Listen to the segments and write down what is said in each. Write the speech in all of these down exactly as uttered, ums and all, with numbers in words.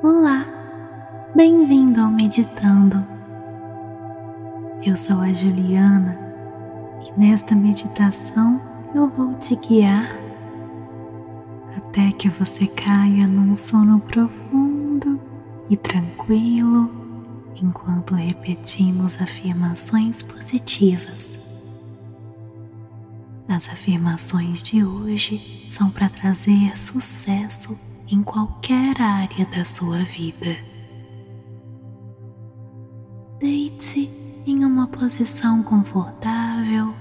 Olá, bem-vindo ao Meditando. Eu sou a Juliana e nesta meditação eu vou te guiar até que você caia num sono profundo e tranquilo enquanto repetimos afirmações positivas. As afirmações de hoje são para trazer sucesso em qualquer área da sua vida. Deite-se em uma posição confortável.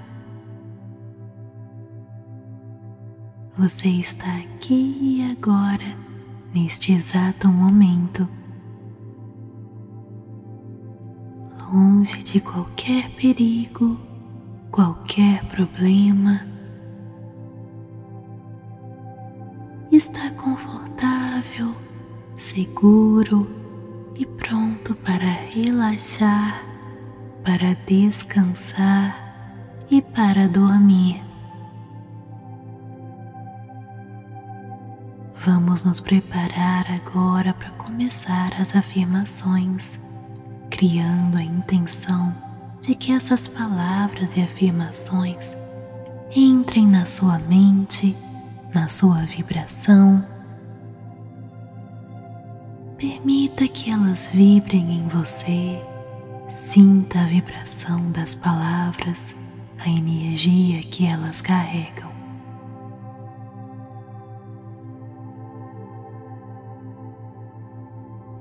Você está aqui e agora, neste exato momento, longe de qualquer perigo, qualquer problema. Está confortável, seguro e pronto para relaxar, para descansar e para dormir. Vamos nos preparar agora para começar as afirmações, criando a intenção de que essas palavras e afirmações entrem na sua mente, na sua vibração. Permita que elas vibrem em você. Sinta a vibração das palavras, a energia que elas carregam.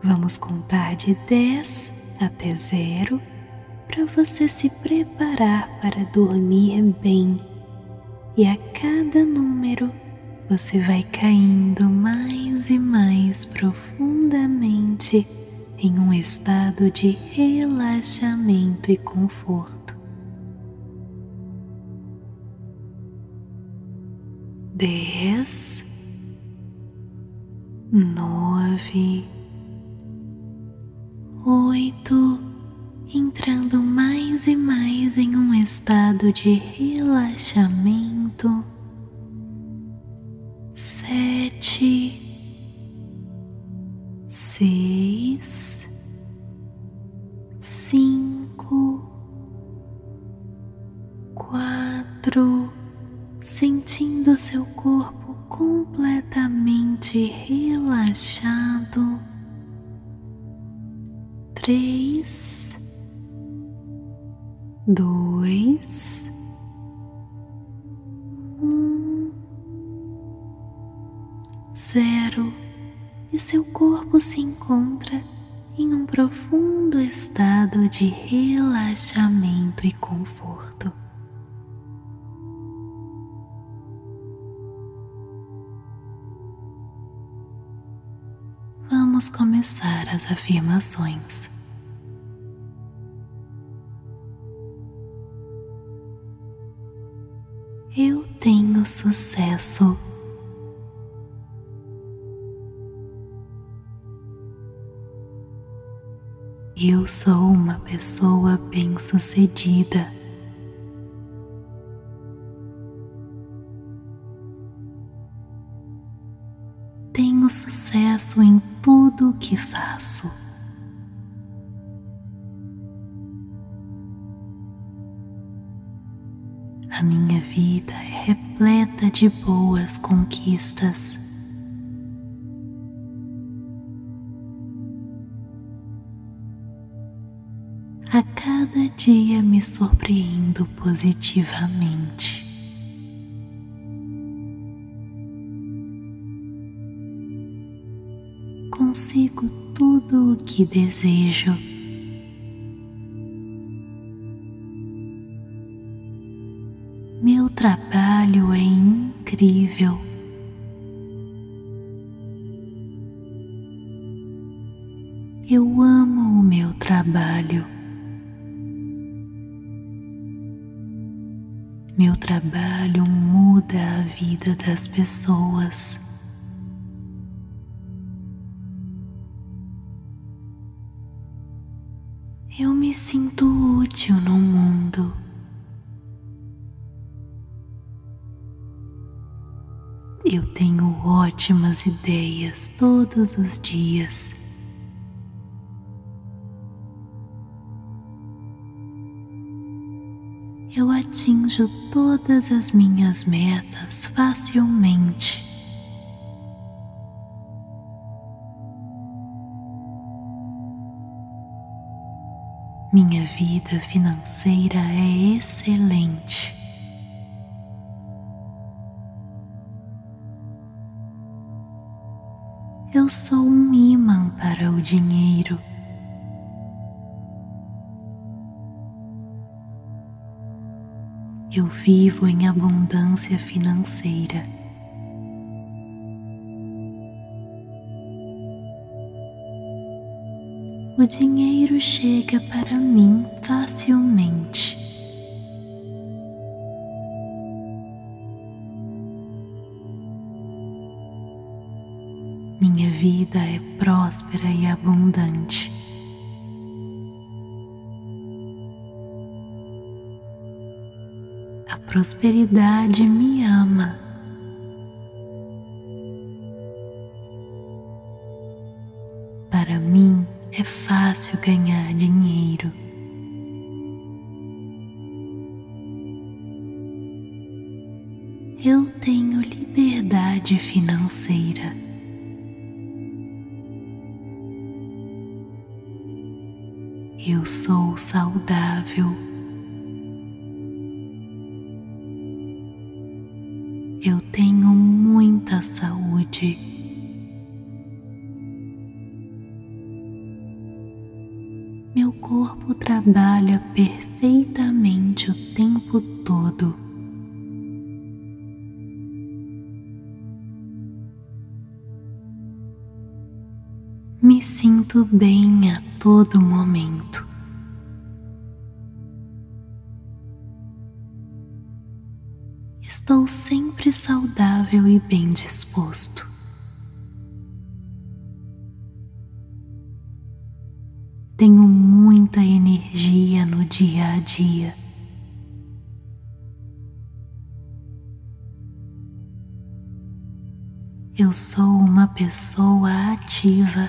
Vamos contar de dez até zero para você se preparar para dormir bem. E a cada número você vai caindo mais e mais profundamente em um estado de relaxamento e conforto. Dez, nove, oito, entrando mais e mais em um estado de relaxamento. Sete, seis, cinco, quatro, sentindo seu corpo completamente relaxado. Três, dois, zero, e seu corpo se encontra em um profundo estado de relaxamento e conforto. Vamos começar as afirmações. Eu tenho sucesso. Eu sou uma pessoa bem-sucedida. Tenho sucesso em tudo o que faço. A minha vida é repleta de boas conquistas. A cada dia me surpreendo positivamente. Consigo tudo o que desejo. Meu trabalho é incrível. Eu amo o meu trabalho. Meu trabalho muda a vida das pessoas. Eu me sinto útil no mundo. Eu tenho ótimas ideias todos os dias. eu atinjo todas as minhas metas facilmente. Minha vida financeira é excelente. Eu sou um ímã para o dinheiro. Eu vivo em abundância financeira. O dinheiro chega para mim facilmente. Minha vida é próspera e abundante. A prosperidade me ama. Para mim é fácil ganhar dinheiro. Eu tenho liberdade financeira. Eu sou saudável. Eu tenho muita saúde. Meu corpo trabalha perfeitamente o tempo todo. Me sinto bem a todo momento. Estou sempre saudável e bem disposto. Tenho muita energia no dia a dia. Eu sou uma pessoa ativa.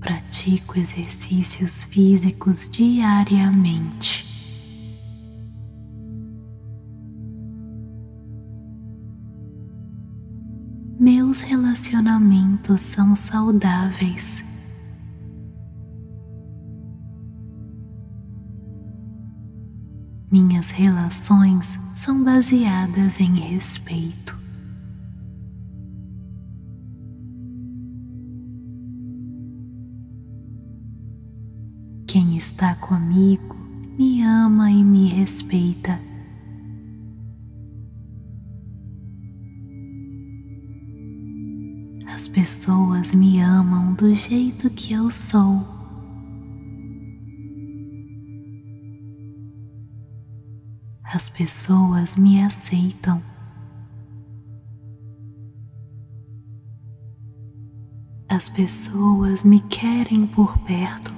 Pratico exercícios físicos diariamente. Meus relacionamentos são saudáveis. Minhas relações são baseadas em respeito. Quem está comigo me ama e me respeita. As pessoas me amam do jeito que eu sou. As pessoas me aceitam. As pessoas me querem por perto.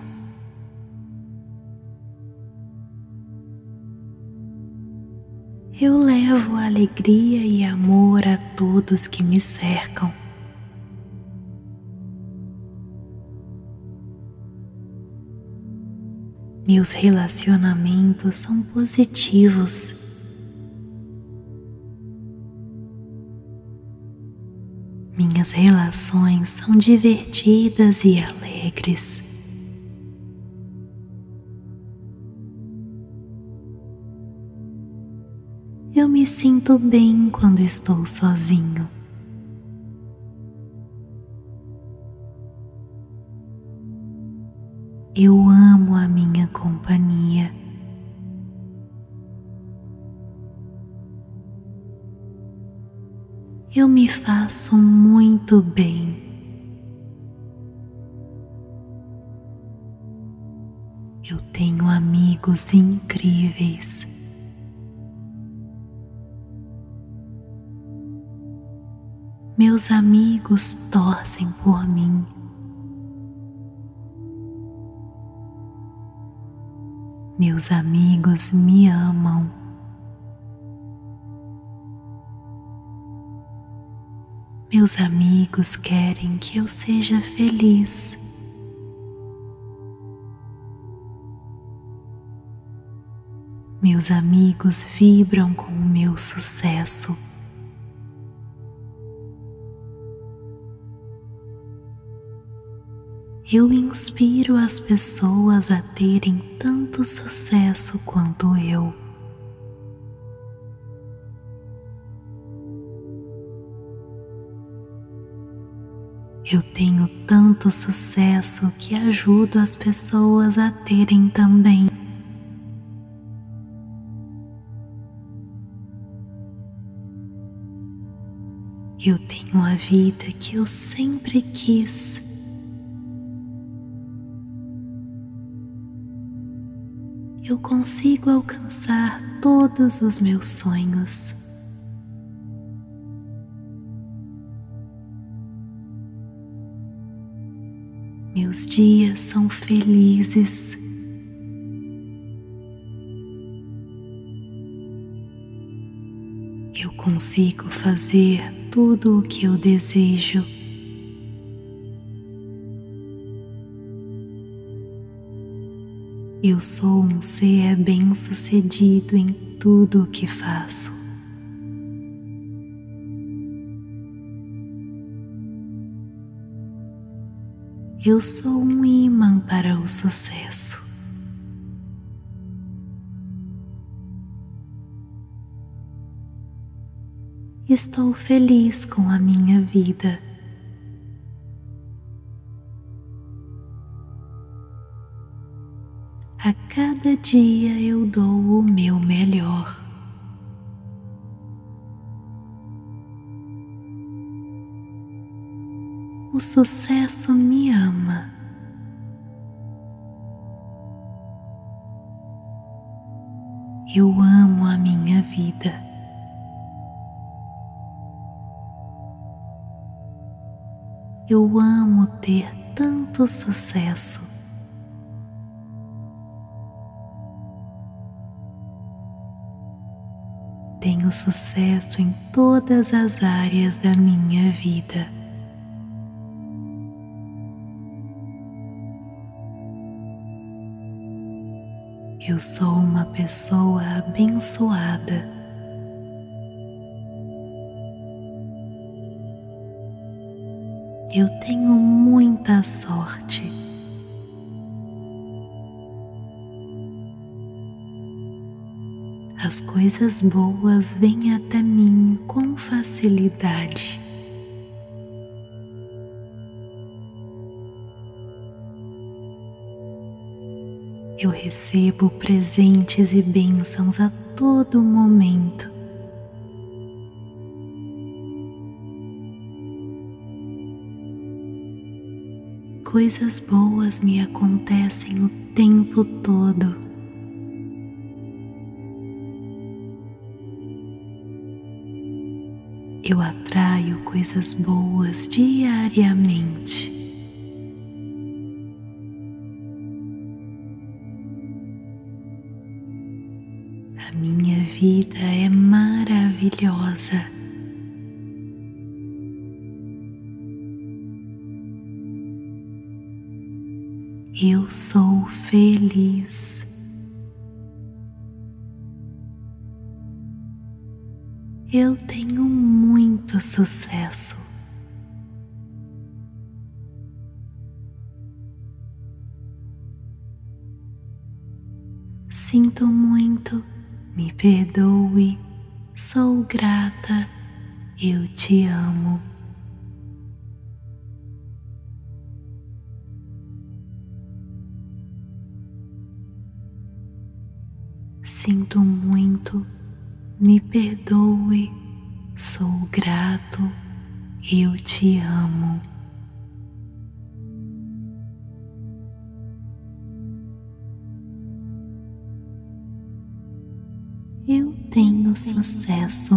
Eu levo alegria e amor a todos que me cercam. Meus relacionamentos são positivos. Minhas relações são divertidas e alegres. Eu me sinto bem quando estou sozinho. Eu amo a minha companhia. Eu me faço muito bem. Eu tenho amigos incríveis. Meus amigos torcem por mim. Meus amigos me amam. Meus amigos querem que eu seja feliz. Meus amigos vibram com o meu sucesso. Eu inspiro as pessoas a terem tanto sucesso quanto eu. Eu tenho tanto sucesso que ajudo as pessoas a terem também. Eu tenho a vida que eu sempre quis. Eu consigo alcançar todos os meus sonhos. Meus dias são felizes. Eu consigo fazer tudo o que eu desejo. Eu sou um ser bem-sucedido em tudo o que faço. Eu sou um imã para o sucesso. Estou feliz com a minha vida. A cada dia eu dou o meu melhor. O sucesso me ama. Eu amo a minha vida. Eu amo ter tanto sucesso. Tenho sucesso em todas as áreas da minha vida. Eu sou uma pessoa abençoada. Eu tenho muita sorte. As coisas boas vêm até mim com facilidade. Eu recebo presentes e bênçãos a todo momento. Coisas boas me acontecem o tempo todo. Eu atraio coisas boas diariamente. A minha vida é maravilhosa. Eu sou feliz. Eu tenho muito sucesso. Sinto muito. Me perdoe, sou grata, eu te amo. Sinto muito, me perdoe, sou grato, eu te amo. Eu tenho sucesso.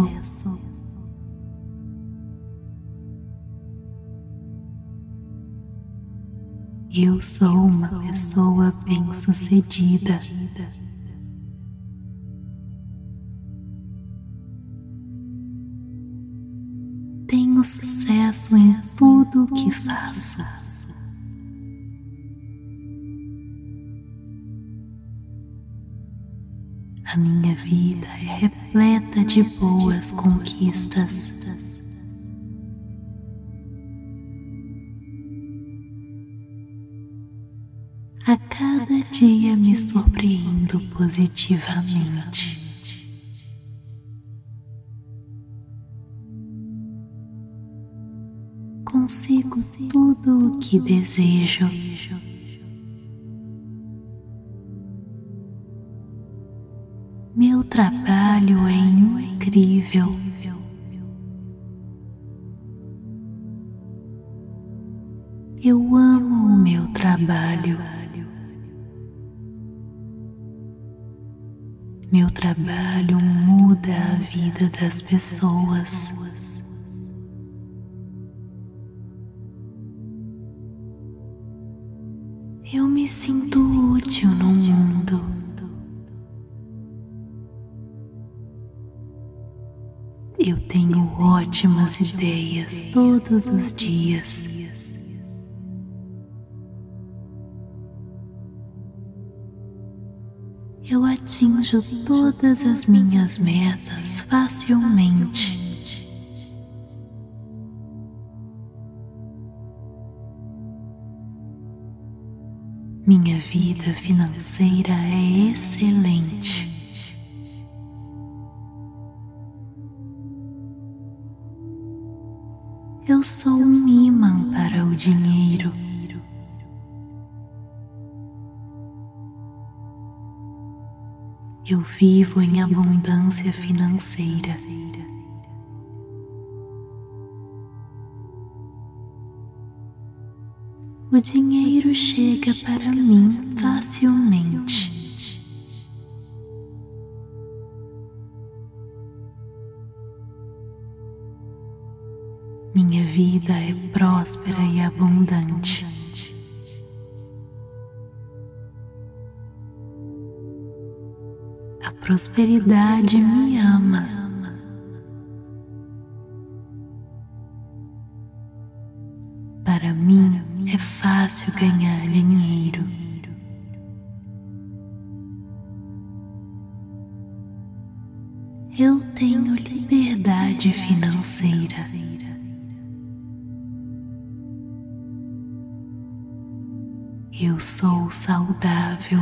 Eu sou uma pessoa bem-sucedida. Tenho sucesso em tudo o que faço. A minha vida é repleta de boas conquistas. A cada dia me surpreendo positivamente. Consigo tudo o que desejo. Meu trabalho é incrível. Eu amo o meu trabalho. Meu trabalho muda a vida das pessoas. Eu me sinto útil no mundo. Eu tenho ótimas ideias todos os dias. Eu atinjo todas as minhas metas facilmente. Minha vida financeira é excelente. Eu sou um ímã para o dinheiro. Eu vivo em abundância financeira. O dinheiro chega para mim facilmente. Minha vida é próspera e abundante. A prosperidade me ama. Para mim é fácil ganhar dinheiro. Eu tenho liberdade financeira. Eu sou saudável.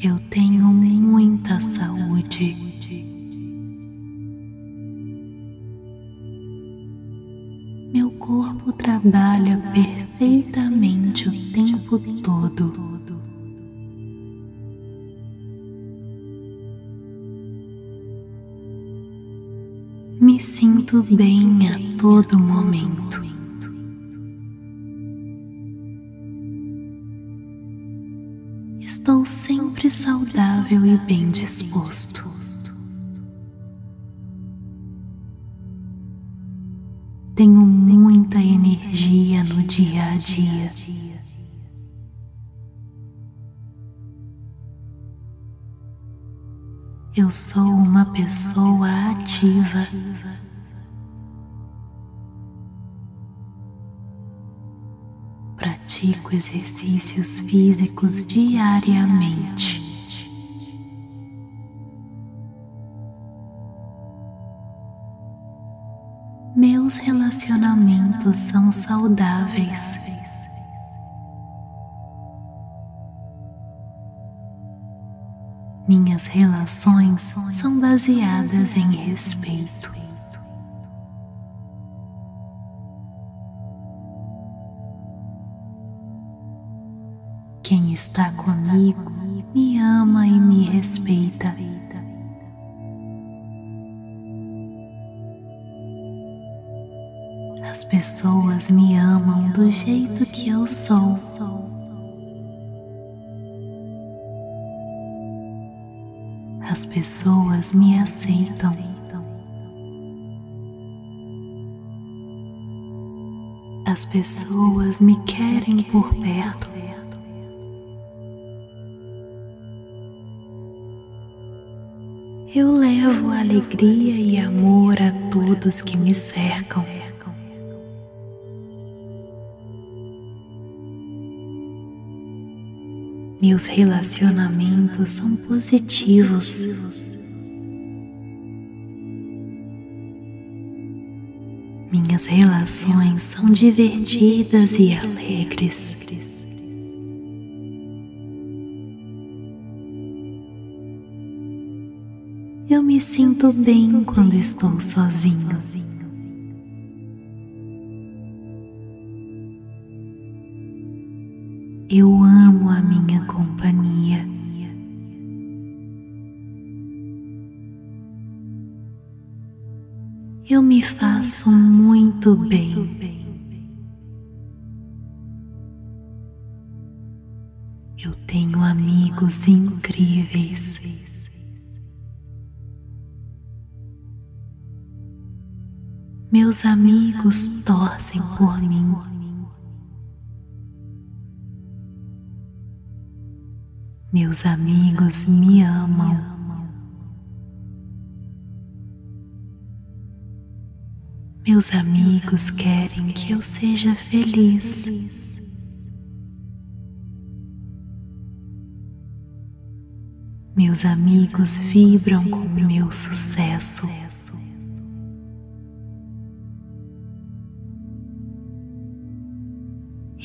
Eu tenho muita saúde. Meu corpo trabalha perfeitamente o tempo todo. Me sinto bem a todo momento. Estou sempre saudável e bem disposto. Tenho muita energia no dia a dia. Eu sou uma pessoa ativa. Pratico exercícios físicos diariamente. Meus relacionamentos são saudáveis. Minhas relações são baseadas em respeito. Quem está comigo me ama e me respeita. As pessoas me amam do jeito que eu sou. As pessoas me aceitam. As pessoas me querem por perto. Eu levo alegria e amor a todos que me cercam. Meus relacionamentos são positivos. Minhas relações são divertidas e alegres. Eu me sinto bem quando estou sozinho. Eu amo a minha companhia. Eu me faço muito bem. Eu tenho amigos incríveis. Meus amigos torcem por mim. Meus amigos me amam. Meus amigos querem que eu seja feliz. Meus amigos vibram com o meu sucesso.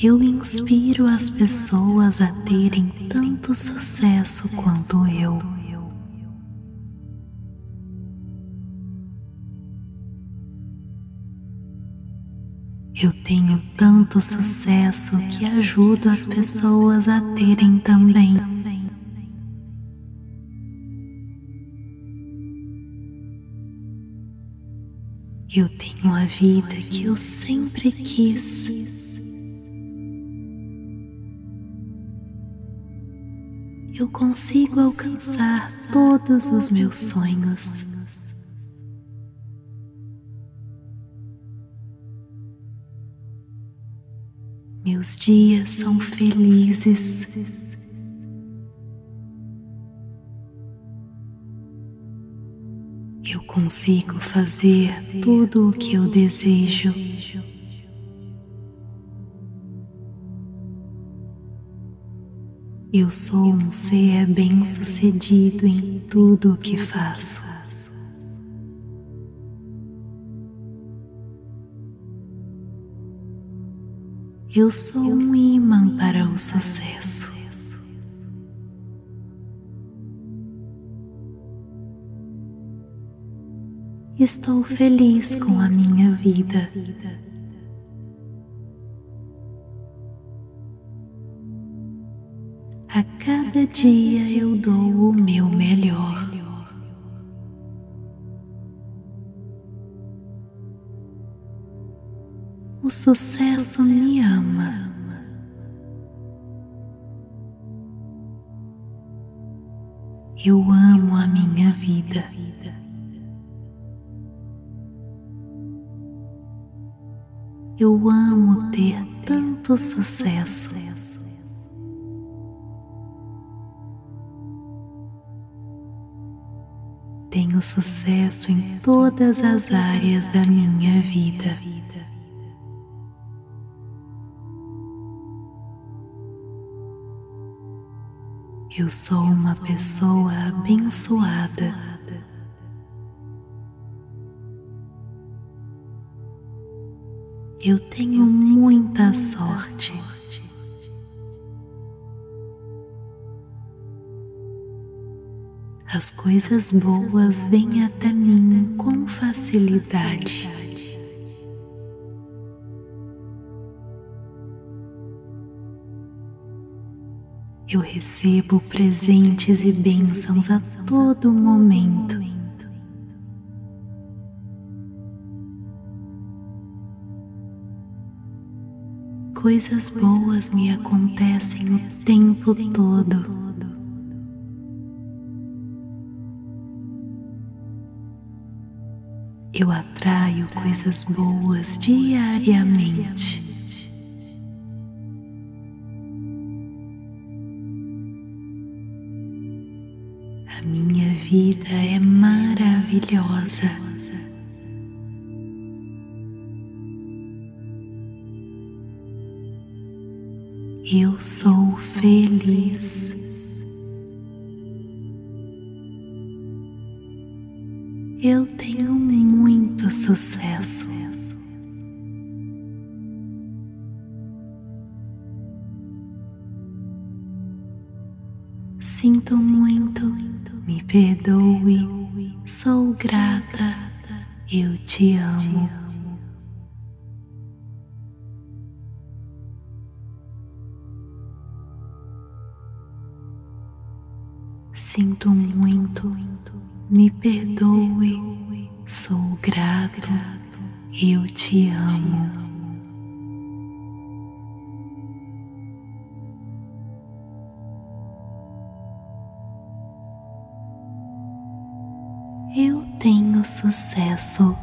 Eu inspiro as pessoas a terem tanto sucesso quanto eu. Eu tenho tanto sucesso que ajudo as pessoas a terem também. Eu tenho a vida que eu sempre quis. Eu consigo alcançar todos os meus sonhos. Meus dias são felizes. Eu consigo fazer tudo o que eu desejo. Eu sou um ser bem-sucedido em tudo o que faço. Eu sou um imã para o sucesso. Estou feliz com a minha vida. A cada dia eu dou o meu melhor. O sucesso me ama. Eu amo a minha vida. Eu amo ter tanto sucesso. Tenho sucesso em todas as áreas da minha vida. Eu sou uma pessoa abençoada. Eu tenho muita sorte. As coisas boas vêm até mim com facilidade. Eu recebo presentes e bênçãos a todo momento. Coisas boas me acontecem o tempo todo. Eu atraio coisas boas diariamente. A minha vida é maravilhosa. Eu sou feliz. Eu tenho muito sucesso. Sinto muito, me perdoe, sou grata, eu te amo. Sinto muito, me perdoe, sou grato, eu te amo. Eu tenho sucesso.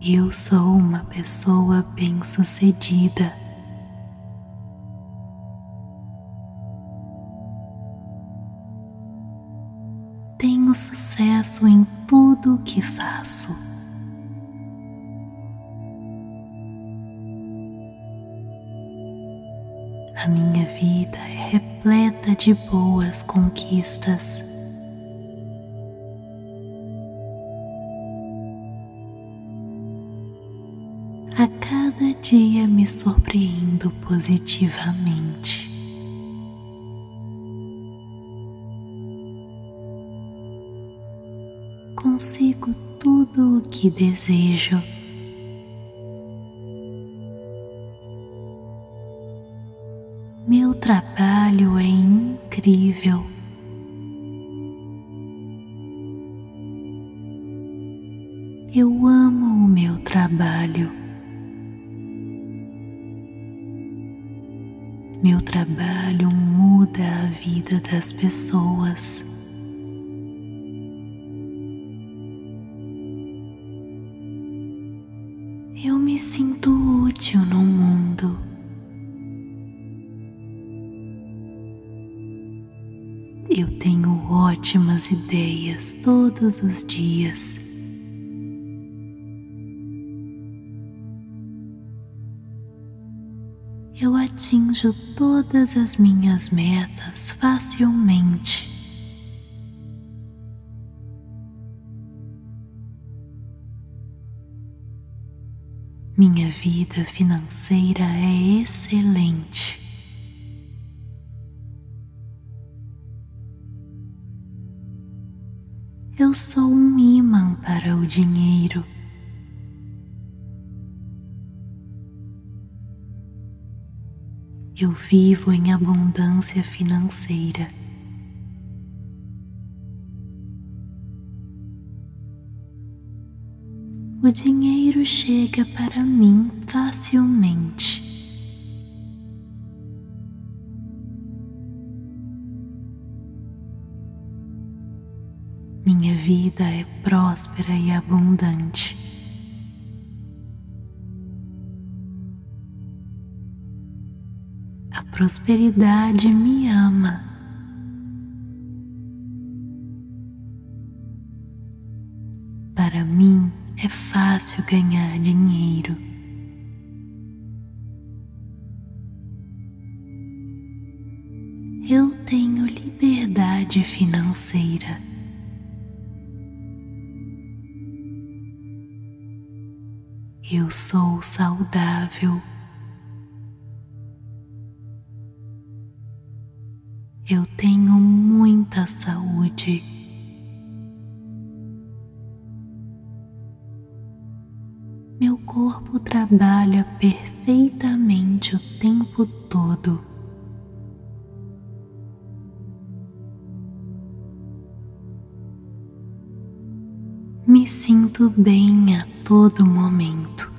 Eu sou uma pessoa bem-sucedida. Tenho sucesso em tudo o que faço. A minha vida é repleta de boas conquistas. A cada dia me surpreendo positivamente. Consigo tudo o que desejo. Meu trabalho é incrível. Eu amo o meu trabalho. Meu trabalho muda a vida das pessoas. Eu me sinto útil no mundo. Eu tenho ótimas ideias todos os dias. Eu atinjo todas as minhas metas facilmente. Minha vida financeira é excelente. Eu sou um imã para o dinheiro. Eu vivo em abundância financeira. O dinheiro chega para mim facilmente. Minha vida é próspera e abundante. A prosperidade me ama. Para mim é fácil ganhar dinheiro. Eu tenho liberdade financeira. Eu sou saudável. Eu tenho muita saúde. Meu corpo trabalha perfeitamente o tempo todo. Me sinto bem a todo momento.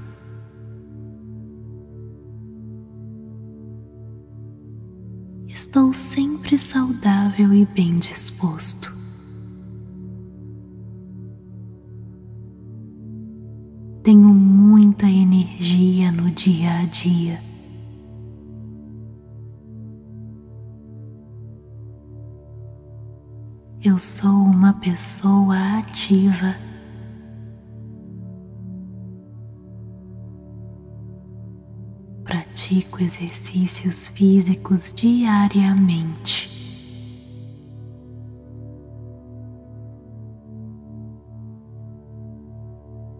Estou sempre saudável e bem disposto. Tenho muita energia no dia a dia. Eu sou uma pessoa ativa. pratico exercícios físicos diariamente.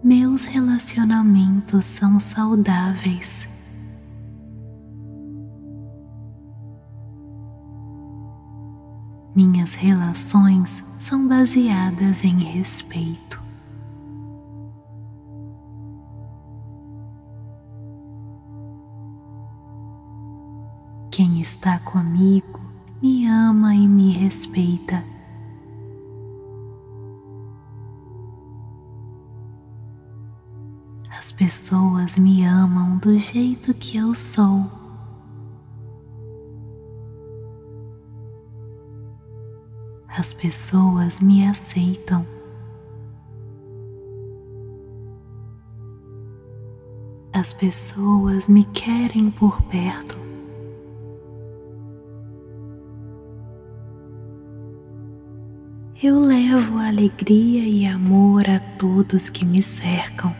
Meus relacionamentos são saudáveis. Minhas relações são baseadas em respeito. Quem está comigo me ama e me respeita. As pessoas me amam do jeito que eu sou. As pessoas me aceitam. As pessoas me querem por perto. Eu levo alegria e amor a todos que me cercam.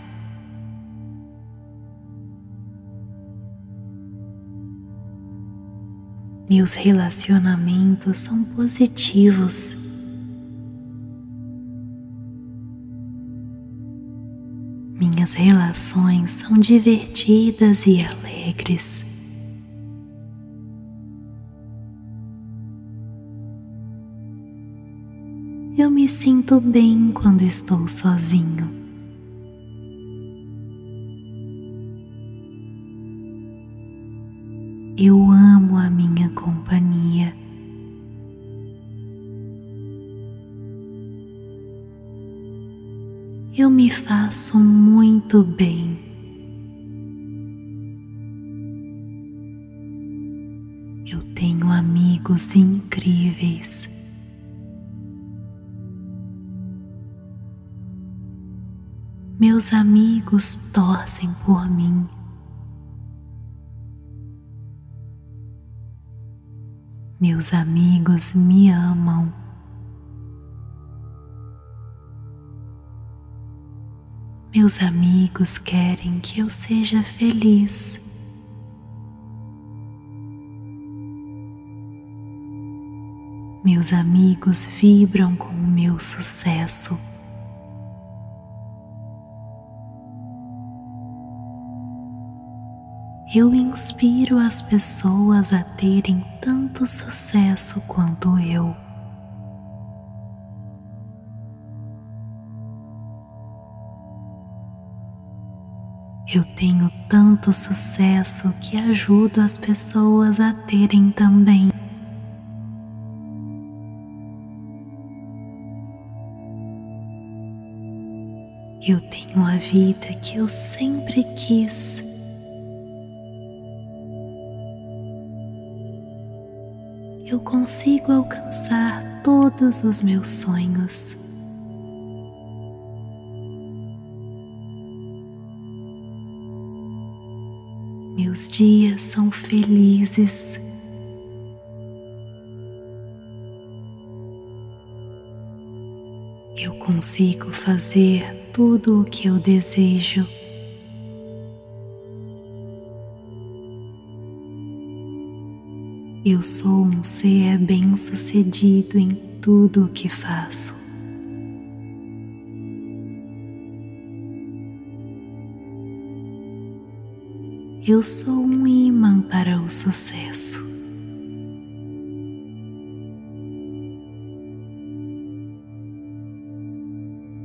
Meus relacionamentos são positivos. Minhas relações são divertidas e alegres. Eu me sinto bem quando estou sozinho. Eu amo a minha companhia. Eu me faço muito bem. Eu tenho amigos incríveis. Meus amigos torcem por mim. Meus amigos me amam. Meus amigos querem que eu seja feliz. Meus amigos vibram com o meu sucesso. Eu inspiro as pessoas a terem tanto sucesso quanto eu. Eu tenho tanto sucesso que ajudo as pessoas a terem também. Eu tenho a vida que eu sempre quis. Eu consigo alcançar todos os meus sonhos. Meus dias são felizes. Eu consigo fazer tudo o que eu desejo. Eu sou um ser bem-sucedido em tudo o que faço. Eu sou um imã para o sucesso.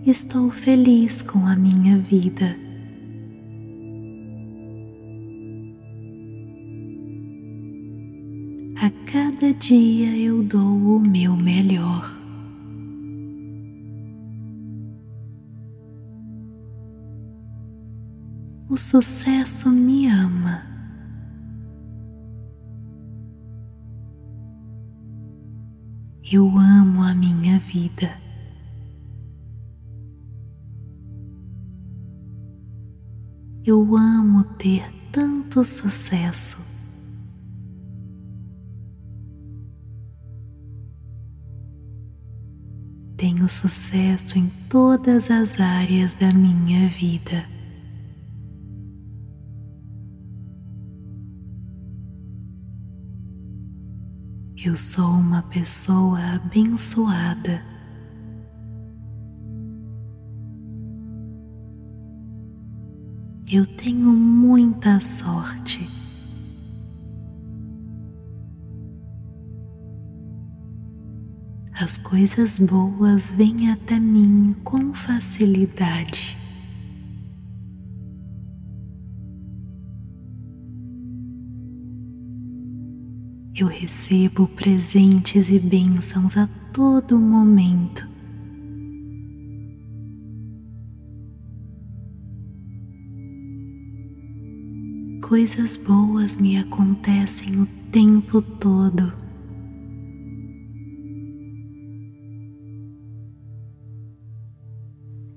Estou feliz com a minha vida. A cada dia eu dou o meu melhor. O sucesso me ama. Eu amo a minha vida. Eu amo ter tanto sucesso. Tenho sucesso em todas as áreas da minha vida. Eu sou uma pessoa abençoada. Eu tenho muita sorte. As coisas boas vêm até mim com facilidade. Eu recebo presentes e bênçãos a todo momento. Coisas boas me acontecem o tempo todo.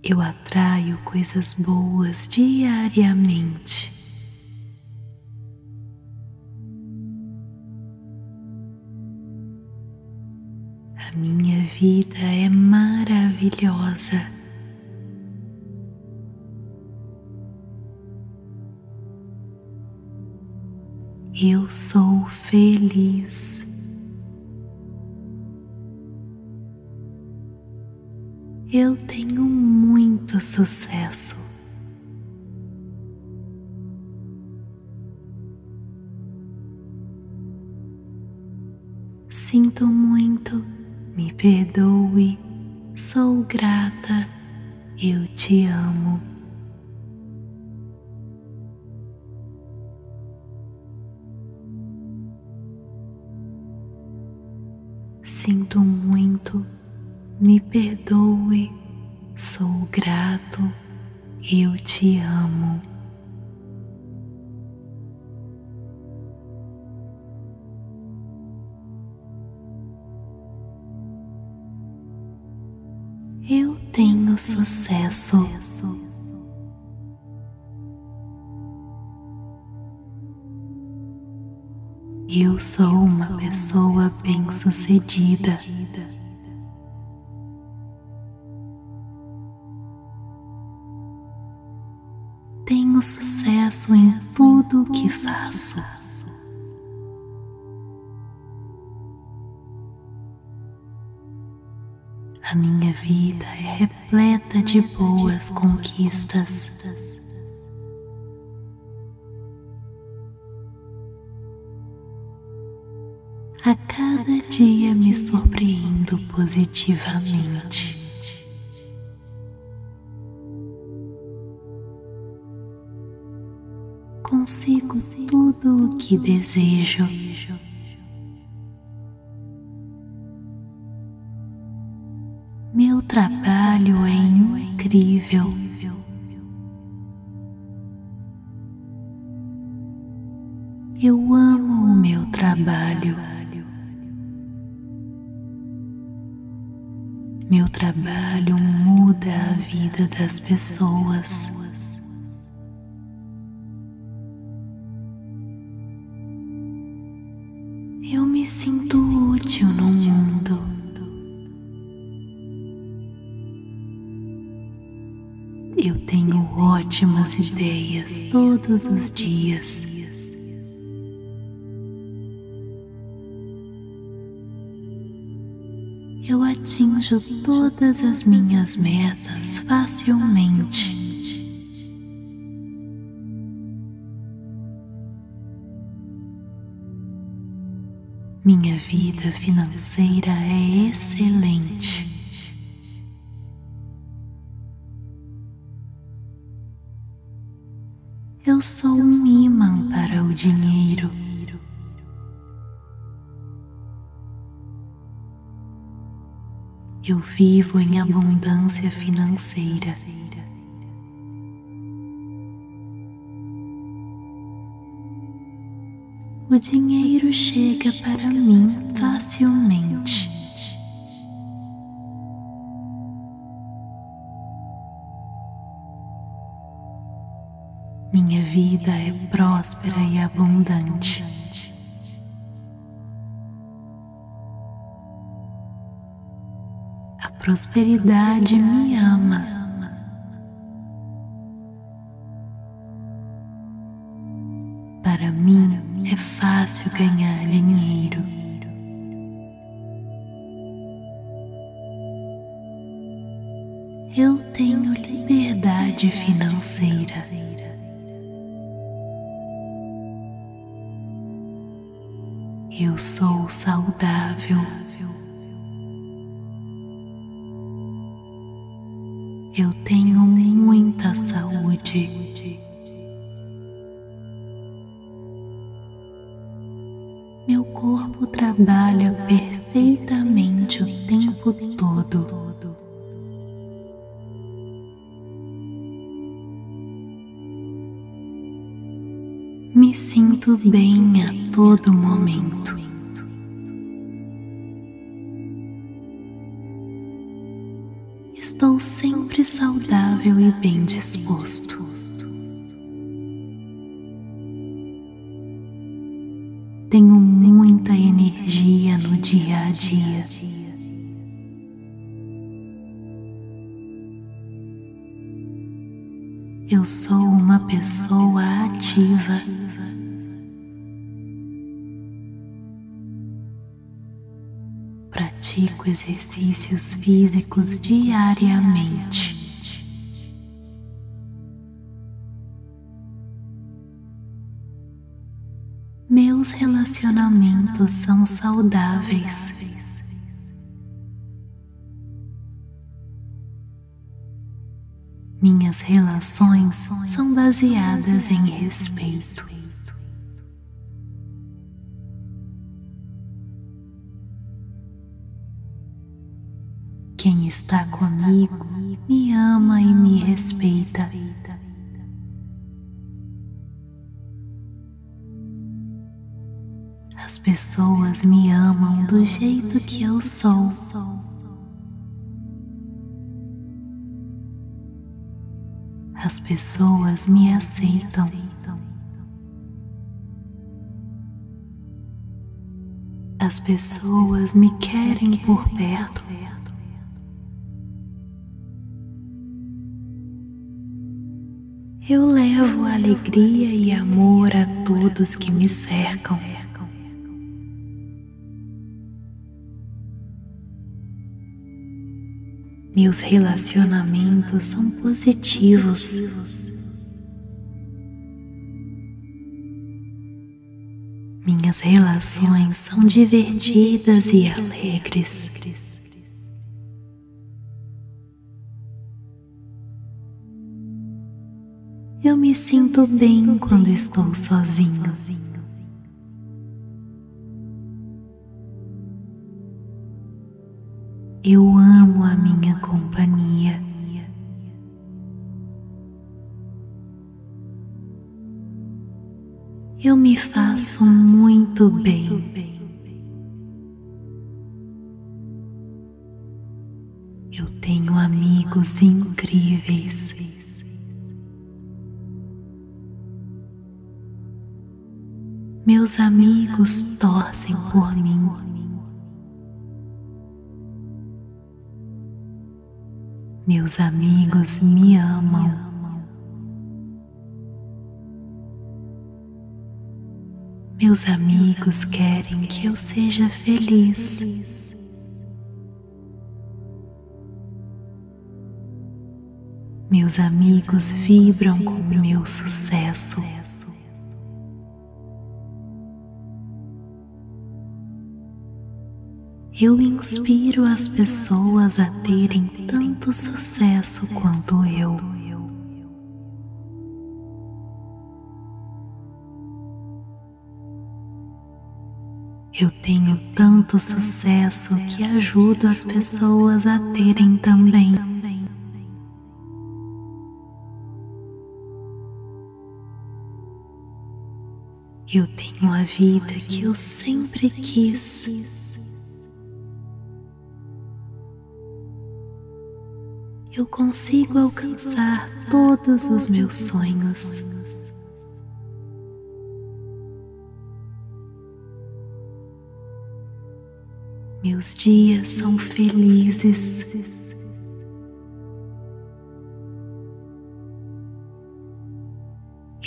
Eu atraio coisas boas diariamente. A minha vida é maravilhosa. Eu sou feliz. Eu tenho muito sucesso. Sinto muito. Me perdoe, sou grata, eu te amo. Sinto muito, me perdoe, sou grato, eu te amo. Eu tenho sucesso. Eu sou uma pessoa bem-sucedida. Tenho sucesso em tudo o que faço. A minha vida é repleta de boas conquistas. A cada dia me surpreendo positivamente. Consigo tudo o que desejo. Meu trabalho é incrível. Eu amo o meu trabalho. Meu trabalho muda a vida das pessoas. Eu me sinto útil no mundo. Eu tenho ótimas ideias todos os dias. Eu atinjo todas as minhas metas facilmente. Minha vida financeira é excelente. Eu sou um ímã para o dinheiro. Eu vivo em abundância financeira. O dinheiro chega para mim facilmente. Minha vida é próspera e abundante. A prosperidade me ama. Para mim é fácil ganhar dinheiro. prosperidade financeira. Eu sou saudável. Eu tenho muita saúde. Meu corpo trabalha perfeitamente o tempo todo. Me sinto bem a todo momento. Estou sempre saudável e bem disposto. Tenho muita energia no dia a dia. Eu sou uma pessoa ativa. Pratico exercícios físicos diariamente. Meus relacionamentos são saudáveis. Minhas relações são baseadas em respeito. Quem está comigo me ama e me respeita. As pessoas me amam do jeito que eu sou. As pessoas me aceitam. As pessoas me querem por perto. Eu levo alegria e amor a todos que me cercam. Meus relacionamentos são positivos. Minhas relações são divertidas e alegres. Eu me sinto bem quando estou sozinho. Eu amo a minha companhia. Eu me faço muito bem. Eu tenho amigos incríveis. Meus amigos torcem por mim. Meus amigos me amam. Meus amigos querem que eu seja feliz. Meus amigos vibram com o meu sucesso. Eu inspiro as pessoas a terem tanto sucesso quanto eu. Eu tenho tanto sucesso que ajudo as pessoas a terem também. Eu tenho a vida que eu sempre quis. Eu consigo alcançar todos os meus sonhos. Meus dias são felizes.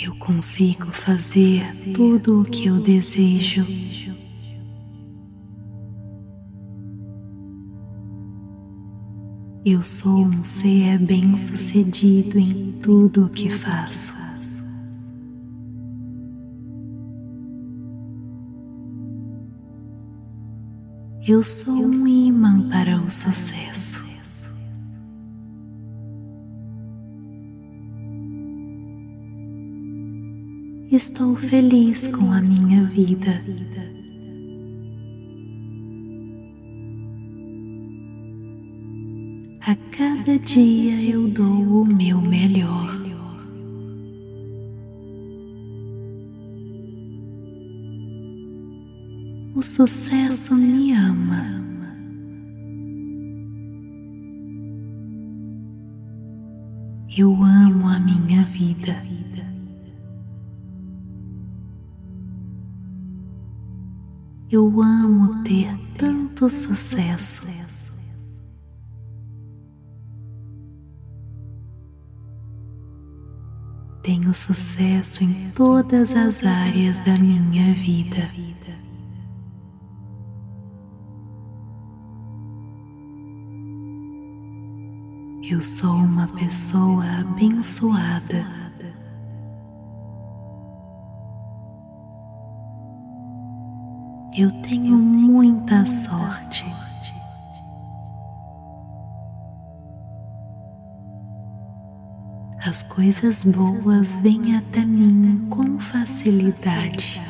Eu consigo fazer tudo o que eu desejo. Eu sou um ser bem-sucedido em tudo o que faço. Eu sou um imã para o sucesso. Estou feliz com a minha vida. A cada dia eu dou o meu melhor. O sucesso me ama. Eu amo a minha vida. Eu amo ter tanto sucesso. Tenho sucesso em todas as áreas da minha vida. Eu sou uma pessoa abençoada. Eu tenho muita sorte. As coisas boas vêm até mim com facilidade.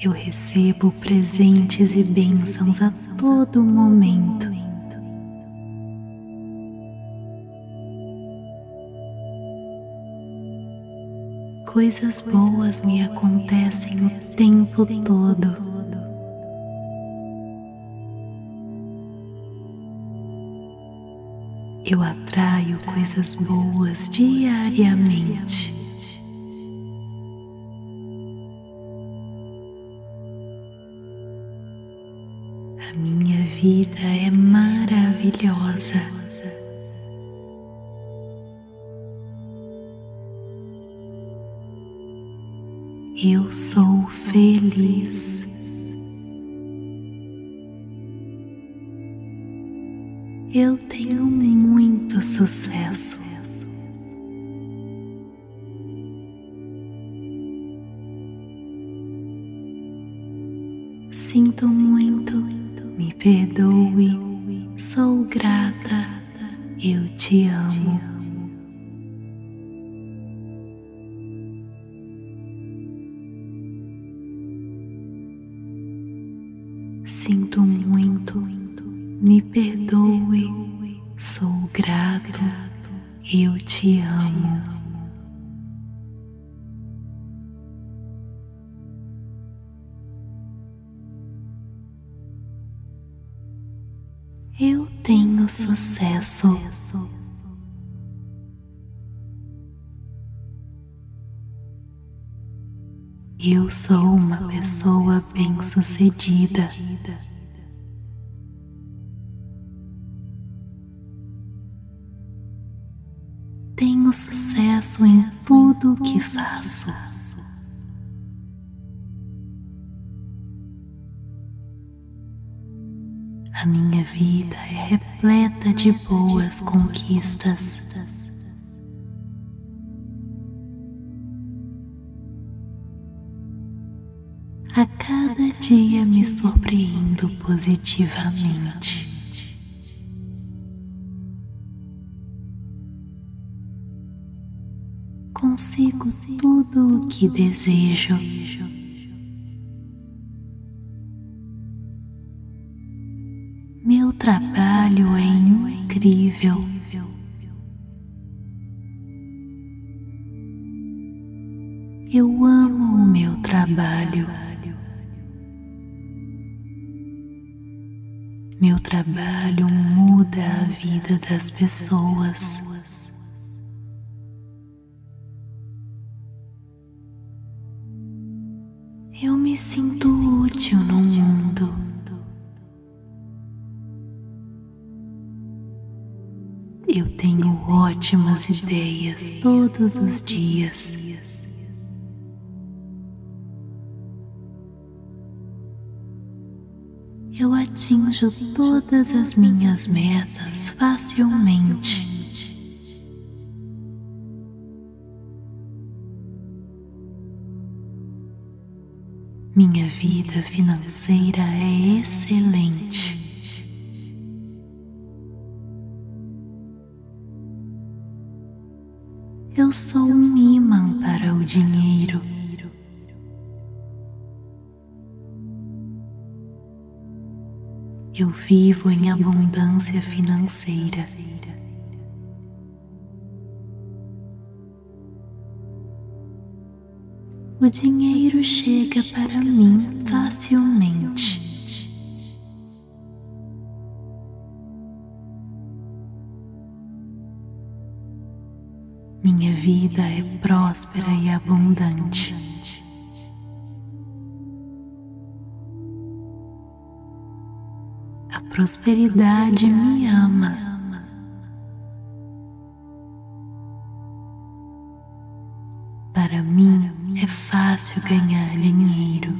Eu recebo presentes e bênçãos a todo momento. Coisas boas me acontecem o tempo todo. Eu atraio coisas boas diariamente. A minha vida é maravilhosa. Eu sou feliz. Eu tenho muito sucesso. Sinto muito, me perdoe, sou grata, eu te amo. Sinto muito. Me perdoe, sou grato, eu te amo. Eu tenho sucesso. Eu sou uma pessoa bem-sucedida. Tenho sucesso em tudo o que faço. A minha vida é repleta de boas conquistas. A cada dia me surpreendo positivamente. Consigo tudo o que desejo. Meu trabalho é incrível. Eu amo o meu trabalho. Meu trabalho muda a vida das pessoas. Eu me sinto útil no mundo. Eu tenho ótimas ideias todos os dias. atinjo todas as minhas metas facilmente. Minha vida financeira é excelente. Eu sou um ímã para o dinheiro. Eu vivo em abundância financeira. O dinheiro chega para mim facilmente. Minha vida é próspera e abundante. A prosperidade me ama. Para mim é fácil ganhar dinheiro.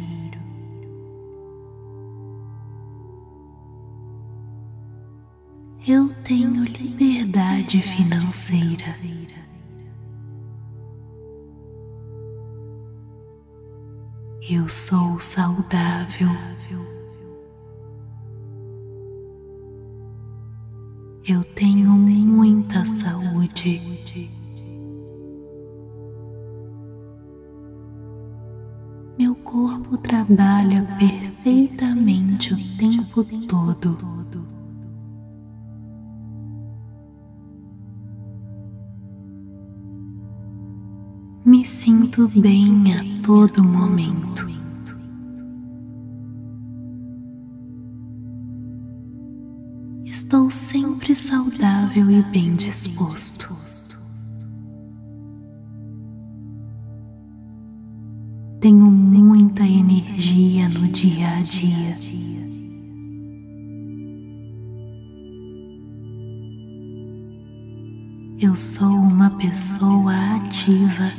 Eu tenho liberdade financeira. Eu sou saudável. Eu tenho muita saúde. Meu corpo trabalha perfeitamente o tempo todo. Me sinto bem a todo momento. Estou sempre saudável e bem disposto. Tenho muita energia no dia a dia. Eu sou uma pessoa ativa.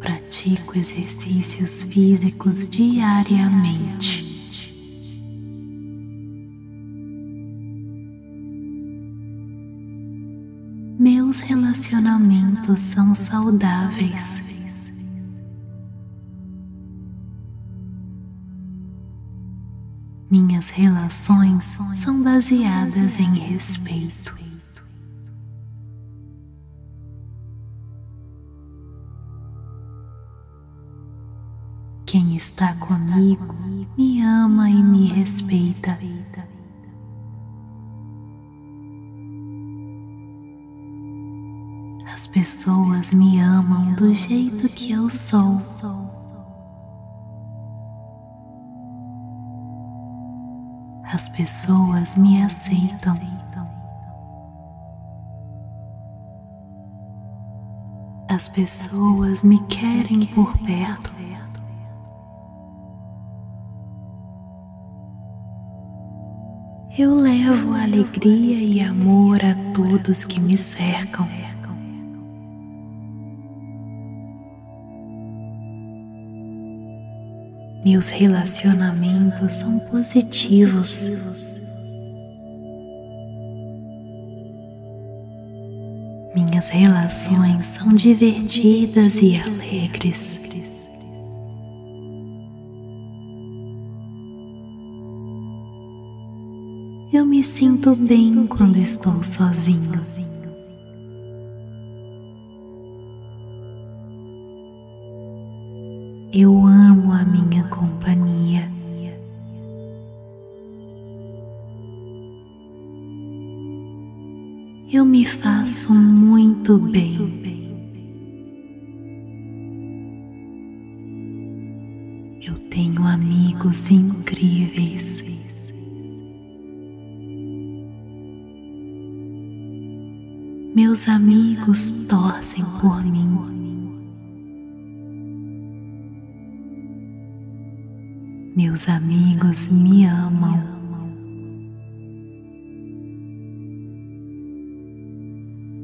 Pratico exercícios físicos diariamente. Meus relacionamentos são saudáveis. Minhas relações são baseadas em respeito. Quem está comigo me ama e me respeita. As pessoas me amam do jeito que eu sou. As pessoas me aceitam. As pessoas me querem por perto. Eu levo alegria e amor a todos que me cercam. Meus relacionamentos são positivos. Minhas relações são divertidas e alegres. Eu me sinto bem quando estou sozinho. Eu amo a minha companhia. Eu me faço muito bem. Eu tenho amigos incríveis. Meus amigos torcem por mim. Meus amigos me amam.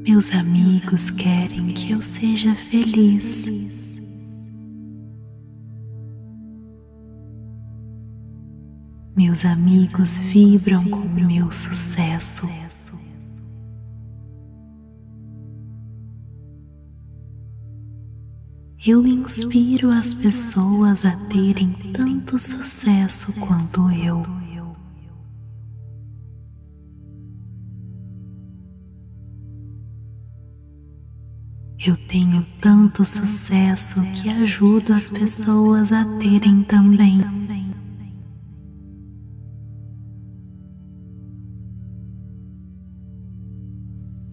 Meus amigos querem que eu seja feliz. Meus amigos vibram com o meu sucesso. Eu inspiro as pessoas a terem tanto sucesso quanto eu. Eu tenho tanto sucesso que ajudo as pessoas a terem também.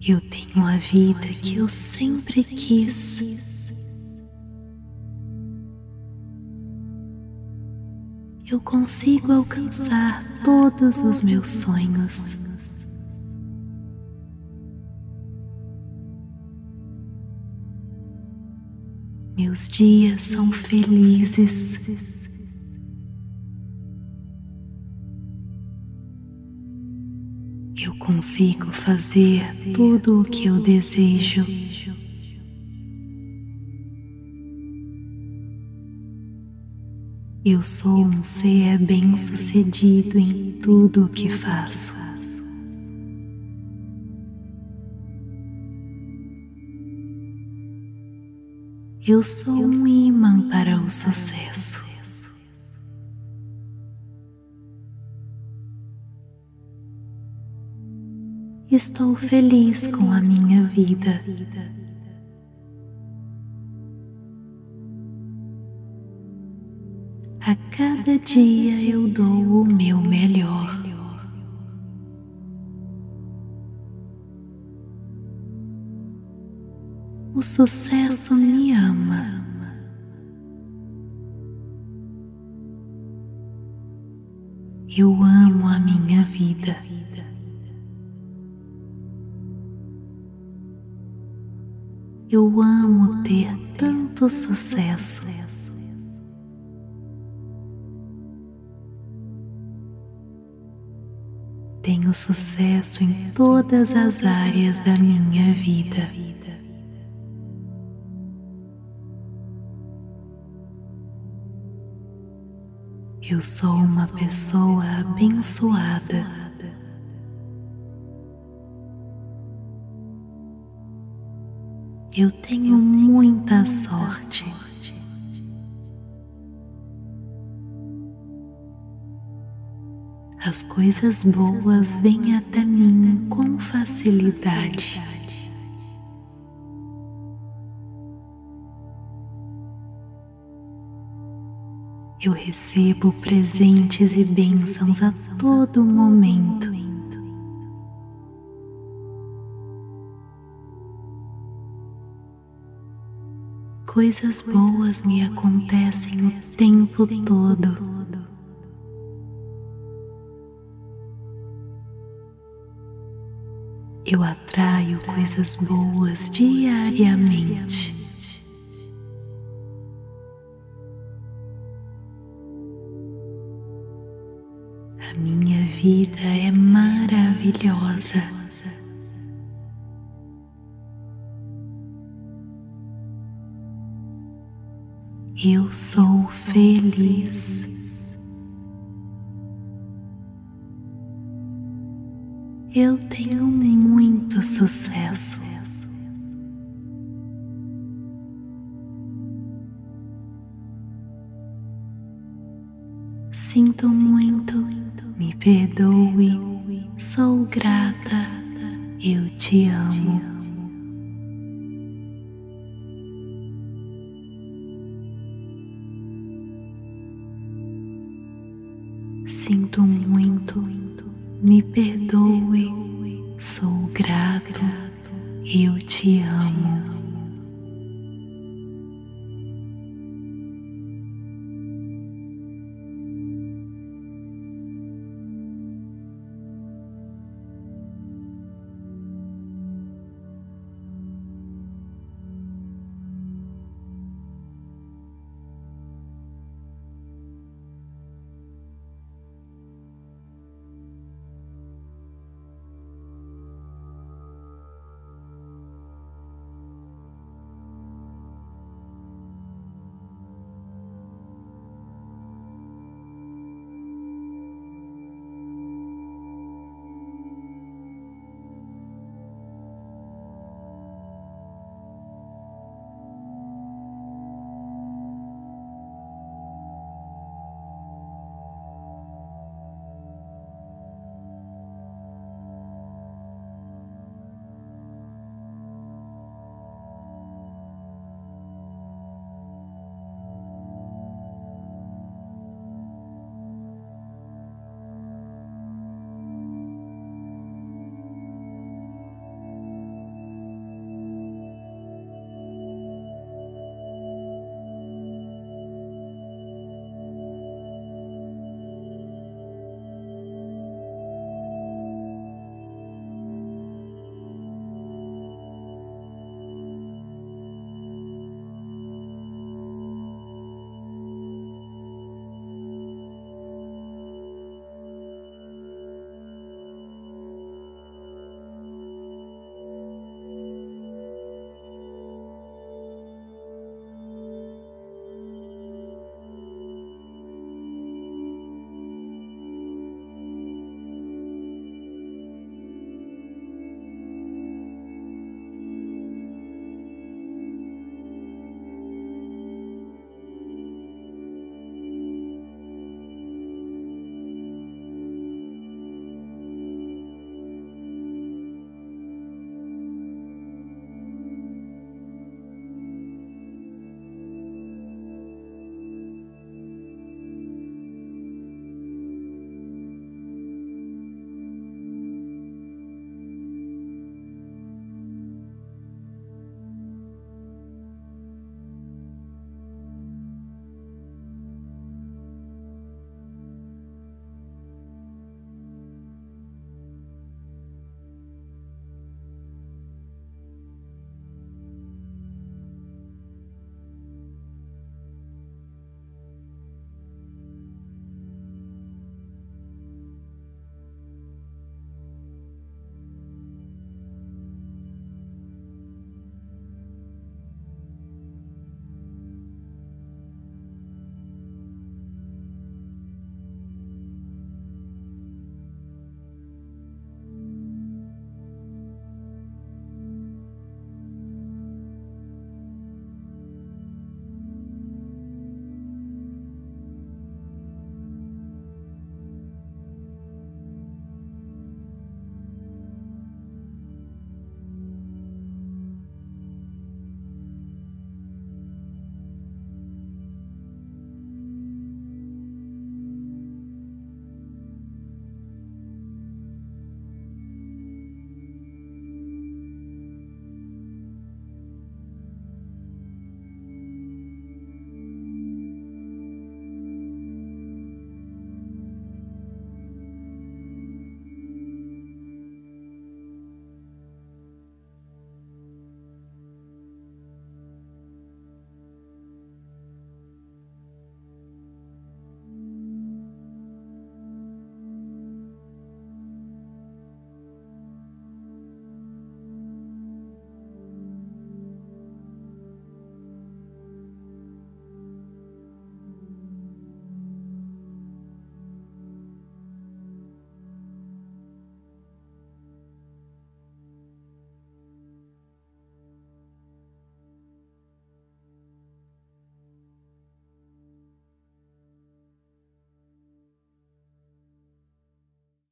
Eu tenho a vida que eu sempre quis. Eu consigo alcançar todos os meus sonhos. Meus dias são felizes. Eu consigo fazer tudo o que eu desejo. Eu sou um ser bem-sucedido em tudo o que faço. Eu sou um imã para o sucesso. Estou feliz com a minha vida. A cada dia eu dou o meu melhor. O sucesso me ama. Eu amo a minha vida. Eu amo ter tanto sucesso. Tenho sucesso em todas as áreas da minha vida. Eu sou uma pessoa abençoada. Eu tenho muita sorte. As coisas boas vêm até mim com facilidade. Eu recebo presentes e bênçãos a todo momento. Coisas boas me acontecem o tempo todo. Eu atraio coisas boas diariamente. A minha vida é maravilhosa. Eu sou feliz. Eu tenho muito sucesso. Sinto muito, me perdoe, sou grata, eu te amo. Sinto muito. Me perdoe, sou grato, eu te amo.